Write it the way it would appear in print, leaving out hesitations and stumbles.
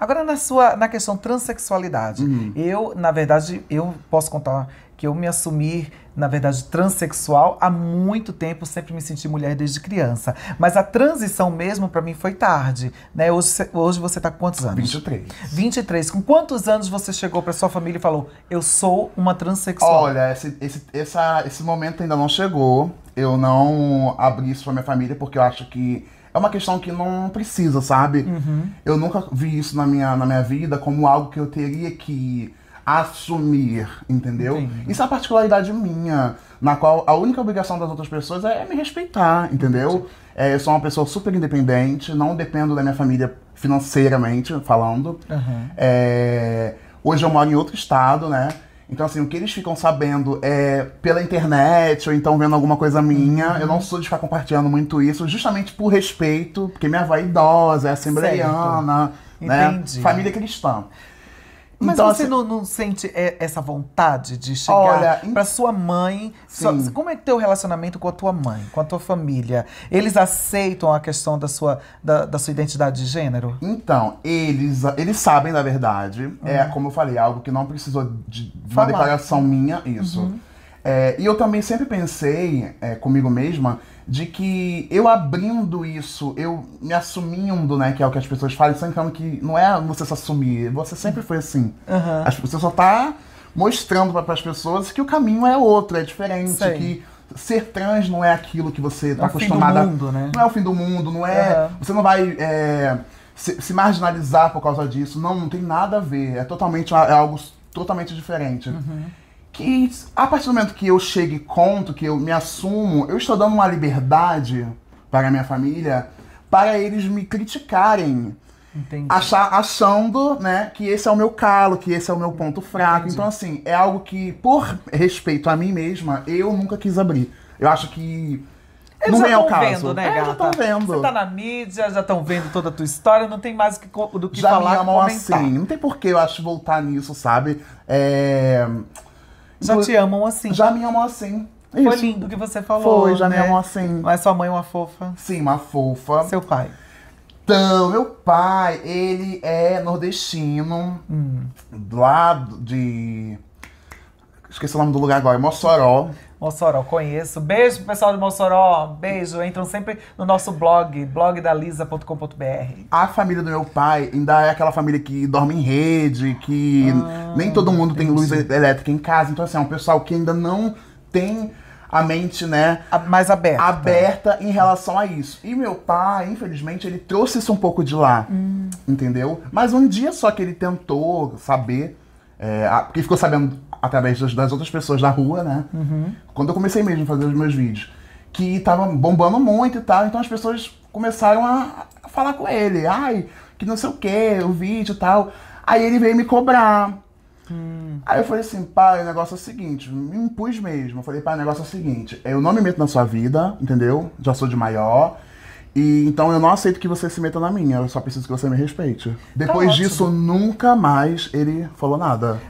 Agora, na questão transexualidade, eu, na verdade, eu posso contar que eu me assumi, na verdade, transexual há muito tempo, sempre me senti mulher desde criança. Mas a transição mesmo, pra mim, foi tarde, né? Hoje você tá com quantos anos? 23. 23. Com quantos anos você chegou pra sua família e falou, eu sou uma transexual? Olha, esse momento ainda não chegou. Eu não abri isso pra minha família, porque eu acho que é uma questão que não precisa, sabe? Eu nunca vi isso na minha vida como algo que eu teria que assumir, entendeu? Entendi. Isso é uma particularidade minha, na qual a única obrigação das outras pessoas é me respeitar, entendeu? É, eu sou uma pessoa super independente, não dependo da minha família financeiramente, falando. Hoje eu moro em outro estado, né? Então, assim, o que eles ficam sabendo é pela internet ou então vendo alguma coisa minha. Eu não sou de ficar compartilhando muito isso, justamente por respeito, porque minha avó é idosa, é assembleiana, né? Família cristã. Mas então, você não sente essa vontade de chegar para sua mãe? Como é que teu relacionamento com a tua mãe, com a tua família? Eles aceitam a questão da sua identidade de gênero? Então, eles sabem, na verdade. É, como eu falei, algo que não precisou de uma declaração minha, isso. E eu também sempre pensei comigo mesma de que eu abrindo isso, eu me assumindo, né, que é o que as pessoas falam, sempre falando que não é você se assumir, você sempre foi assim. Você só tá mostrando para as pessoas que o caminho é outro, é diferente, que ser trans não é aquilo que você tá acostumada. Não é o fim do mundo, né? Não é o fim do mundo, não é... Você não vai se marginalizar por causa disso, não tem nada a ver, é algo totalmente diferente. Que a partir do momento que eu chego e conto, que eu me assumo, eu estou dando uma liberdade para a minha família, para eles me criticarem. Achando, né, que esse é o meu calo, que esse é o meu ponto fraco. Então, assim, é algo que, por respeito a mim mesma, eu nunca quis abrir. Eu acho que... Eles não já estão vendo, né, gata? Já estão vendo. Você tá na mídia, já estão vendo toda a tua história, não tem mais do que já falar, me amam assim. Não tem por que, eu acho, voltar nisso, sabe? Já te amam assim. Já me amam assim. Isso. Foi lindo o que você falou, foi, já me amam assim. Mas sua mãe é uma fofa? Sim, uma fofa. Seu pai? Então, meu pai, ele é nordestino. Lá de... Esqueci o nome do lugar agora, Mossoró. Mossoró, conheço. Beijo pro pessoal de Mossoró. Beijo. Entram sempre no nosso blog, blogdalisa.com.br. A família do meu pai ainda é aquela família que dorme em rede, que nem todo mundo tem luz elétrica em casa. Então, assim, é um pessoal que ainda não tem a mente, né, mais aberta em relação a isso. E meu pai, infelizmente, ele trouxe isso um pouco de lá, entendeu? Mas um dia só que ele tentou saber, porque ficou sabendo através das outras pessoas da rua, né? Quando eu comecei mesmo a fazer os meus vídeos, que tava bombando muito e tal, então as pessoas começaram a falar com ele. Ai, que não sei o que, o vídeo e tal. Aí ele veio me cobrar. Aí eu falei assim, pai, o negócio é o seguinte, me impus mesmo. Eu falei, pai, o negócio é o seguinte, eu não me meto na sua vida, entendeu? Já sou de maior. E então eu não aceito que você se meta na minha, eu só preciso que você me respeite. Depois disso, nunca mais ele falou nada.